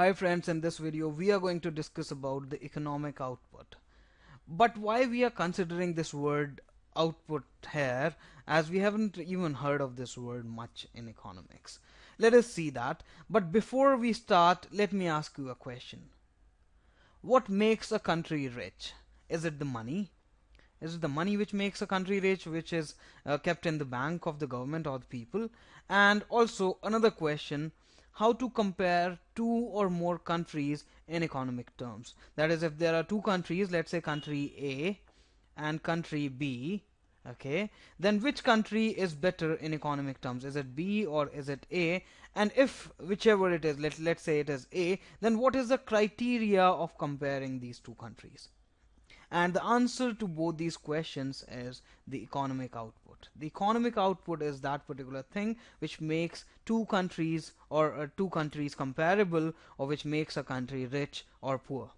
Hi friends, in this video we are going to discuss about the economic output. But why we are considering this word output here, as we haven't even heard of this word much in economics? Let us see that. But before we start, let me ask you a question. What makes a country rich? Is it the money? Is it the money which makes a country rich, which is kept in the bank of the government or the people? And also another question, how to compare two or more countries in economic terms. That is, if there are two countries, let's say country A and country B, okay, then which country is better in economic terms? Is it B or is it A? And if whichever it is, let's say it is A, then what is the criteria of comparing these two countries? And the answer to both these questions is the economic output. The economic output is that particular thing which makes two countries or comparable, or which makes a country rich or poor.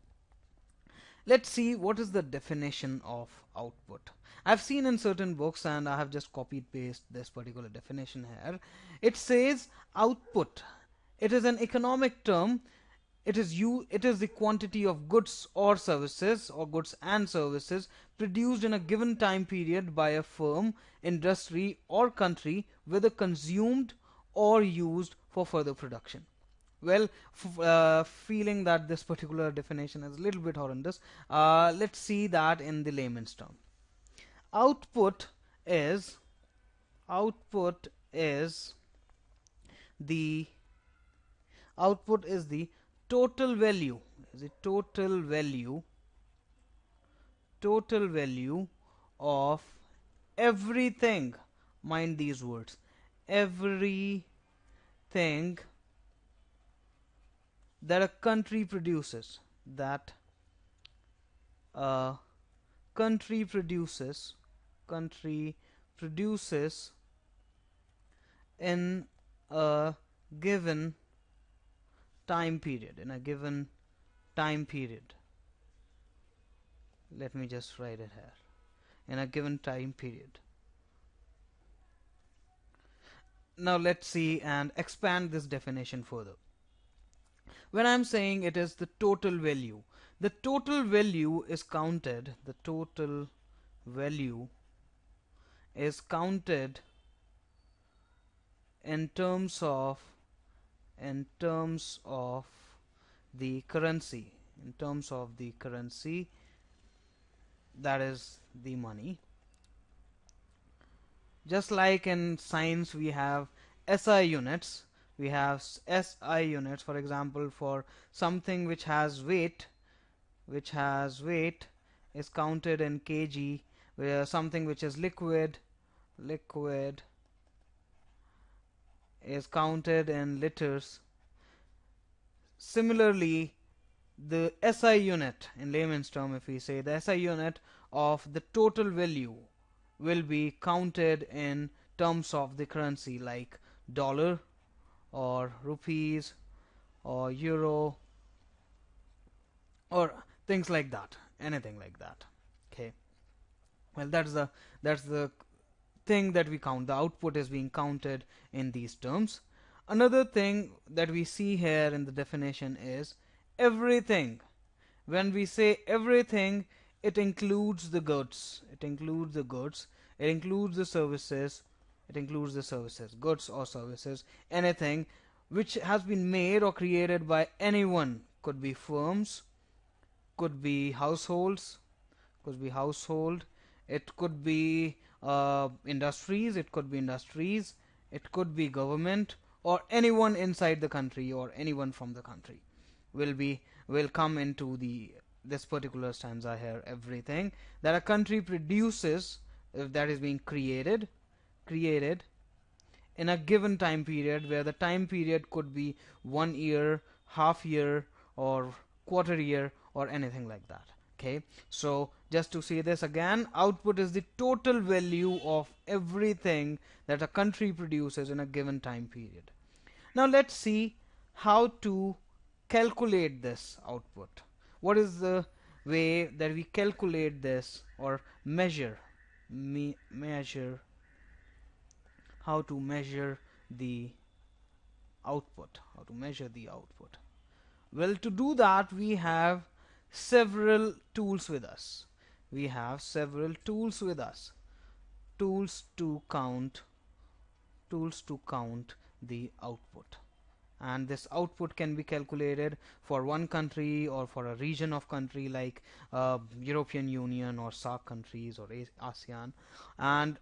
Let's see what is the definition of output. I've seen in certain books and I have just copied paste this particular definition here. It says output. It is an economic term. It is the quantity of goods or services, or goods and services, produced in a given time period by a firm, industry or country, whether consumed or used for further production. Well, feeling that this particular definition is a little bit horrendous, let's see that in the layman's term. Output is the total value, of everything, mind these words, everything that a country produces, in a given time period, let me just write it here, in a given time period. Now let's see and expand this definition further. When I'm saying it is the total value, the total value is counted, in terms of the currency, that is the money. Just like in science we have SI units, for example, for something which has weight, is counted in kg, where something which is liquid, is counted in liters. Similarly, the SI unit, in layman's term, if we say the SI unit of the total value will be counted in terms of the currency, like dollar or rupees or euro or things like that, anything like that. Okay, well, that's the thing that we count. The output is being counted in these terms. Another thing that we see here in the definition is everything. When we say everything, it includes the goods, it includes the services, goods or services, anything which has been made or created by anyone. Could be firms, could be households, it could be industries, it could be government, or anyone inside the country or anyone from the country will come into this particular stanza here. Everything that a country produces, if that is being created in a given time period, where the time period could be 1 year, half year or quarter year or anything like that. Okay, so just to say this again, output is the total value of everything that a country produces in a given time period. Now let's see how to calculate this output. What is the way that we calculate this or measure, how to measure the output? Well, to do that, we have several tools with us. We have several tools with us. Tools to count the output. And this output can be calculated for one country or for a region of country like European Union or SAARC countries or ASEAN. And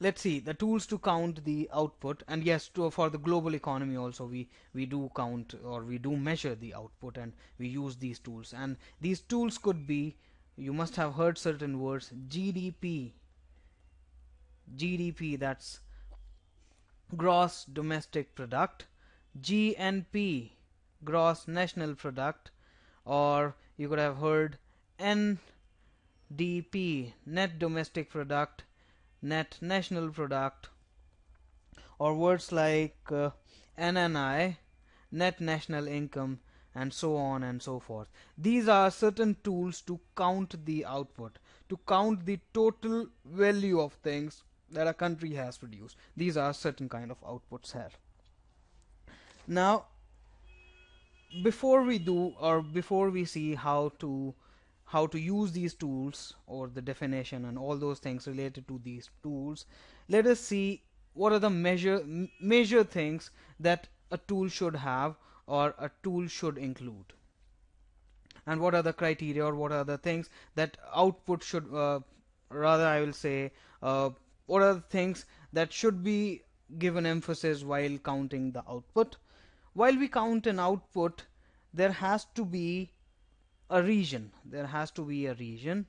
let's see the tools to count the output. And yes, for the global economy also we do count, or we do measure the output, and we use these tools. And these tools could be, you must have heard certain words, GDP, that's gross domestic product, GNP, gross national product, or you could have heard NDP, net domestic product, net national product, or words like NNI, net national income, and so on and so forth. These are certain tools to count the output, to count the total value of things that a country has produced. These are certain kind of outputs here. Now, before we see how to use these tools or the definition and all those things related to these tools, let us see what are the major things that a tool should have or a tool should include, and what are the criteria, or what are the things that output should, what are the things that should be given emphasis while counting the output. While we count an output, there has to be a region. There has to be a region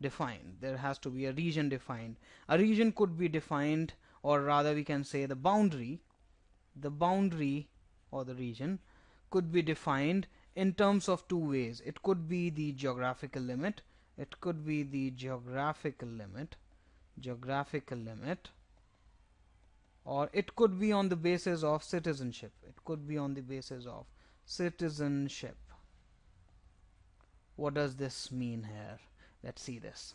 defined. There has to be a region defined. A region could be defined, or rather we can say the boundary or the region could be defined in terms of two ways. It could be the geographical limit. It could be the geographical limit, or it could be on the basis of citizenship. It could be on the basis of citizenship. What does this mean here? Let's see this.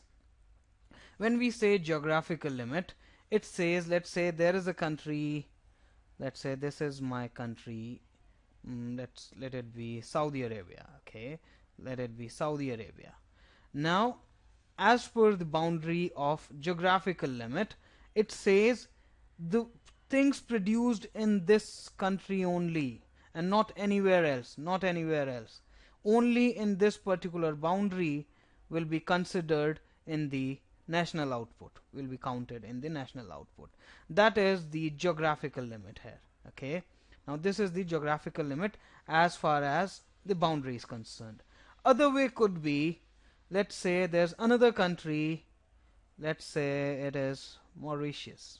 When we say geographical limit, it says, let's say there is a country, let's say this is my country, let it be Saudi Arabia. Okay, let it be Saudi Arabia. Now, as per the boundary of geographical limit, it says the things produced in this country only and not anywhere else, not anywhere else. Only in this particular boundary will be considered in the national output, will be counted in the national output. That is the geographical limit here. Okay, now this is the geographical limit as far as the boundary is concerned. Other way could be, let's say there's another country, let's say it is Mauritius.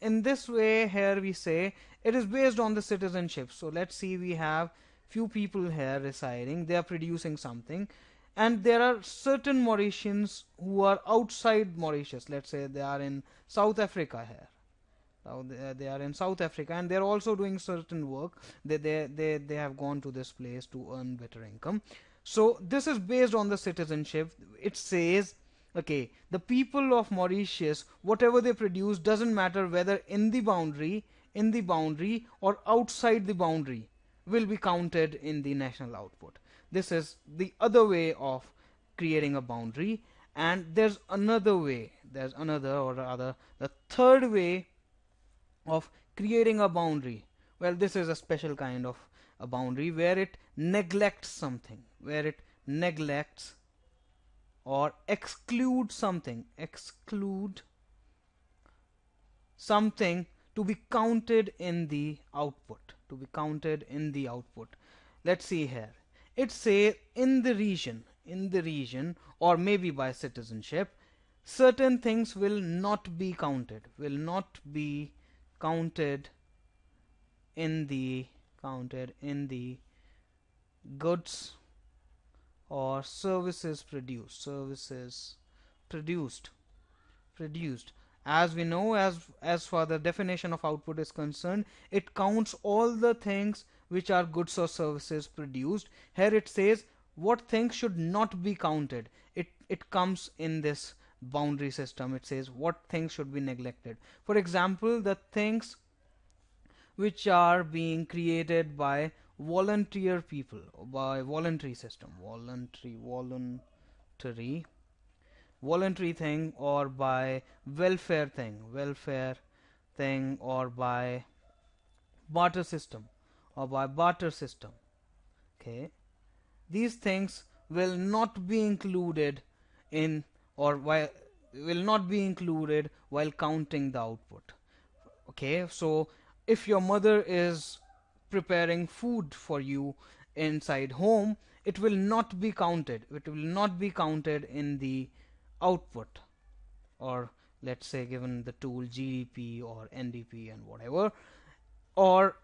In this way here we say it is based on the citizenship. So let's see, we have few people here residing, they are producing something, and there are certain Mauritians who are outside Mauritius. Let's say they are in South Africa here. Now they are in South Africa, and they're also doing certain work. They have gone to this place to earn better income. So this is based on the citizenship. It says, okay, the people of Mauritius, whatever they produce, doesn't matter whether in the boundary or outside the boundary, will be counted in the national output. This is the other way of creating a boundary. And there's another way. There's another, or rather the third way of creating a boundary. Well, this is a special kind of a boundary where it neglects something, where it neglects or excludes something, to be counted in the output, Let's see here. It says in the region, or maybe by citizenship, certain things will not be counted, counted in the goods or services produced. As we know, as far the definition of output is concerned, it counts all the things which are goods or services produced. Here it says what things should not be counted. It comes in this boundary system. It says what things should be neglected. For example, the things which are being created by volunteer people, by voluntary system, voluntary thing, or by welfare thing, or by barter system, okay. These things will not be included in, or will not be included while counting the output. Okay, so if your mother is preparing food for you inside home, it will not be counted. It will not be counted in the output, or let's say given the tool GDP or NDP and whatever. Or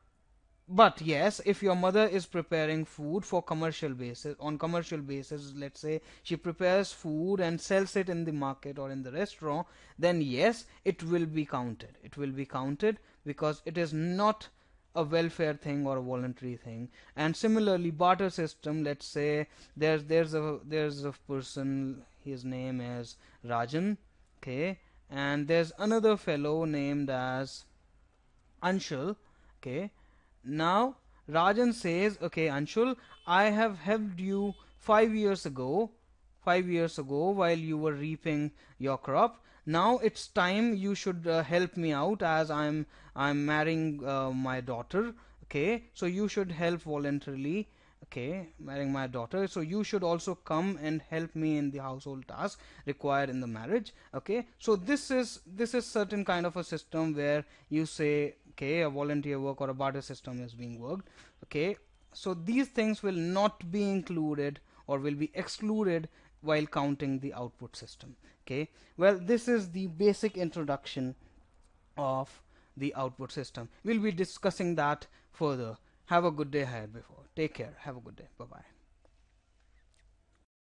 but yes, if your mother is preparing food for commercial basis, on commercial basis, let's say she prepares food and sells it in the market or in the restaurant, then yes, it will be counted. It will be counted because it is not a welfare thing or a voluntary thing. And similarly, barter system, let's say there's a person, his name is Rajan, okay, and there's another fellow named as Anshul, okay. Now Rajan says, okay Anshul, I have helped you 5 years ago while you were reaping your crop. Now it's time you should help me out, as I'm marrying my daughter, okay, so you should help voluntarily, okay, marrying my daughter, so you should also come and help me in the household task required in the marriage, okay. So this is certain kind of a system where you say, okay, a volunteer work or a barter system is being worked, okay. So these things will not be included or will be excluded while counting the output system, okay. Well, this is the basic introduction of the output system. We'll be discussing that further. Have a good day ahead before. Take care. Have a good day. Bye-bye.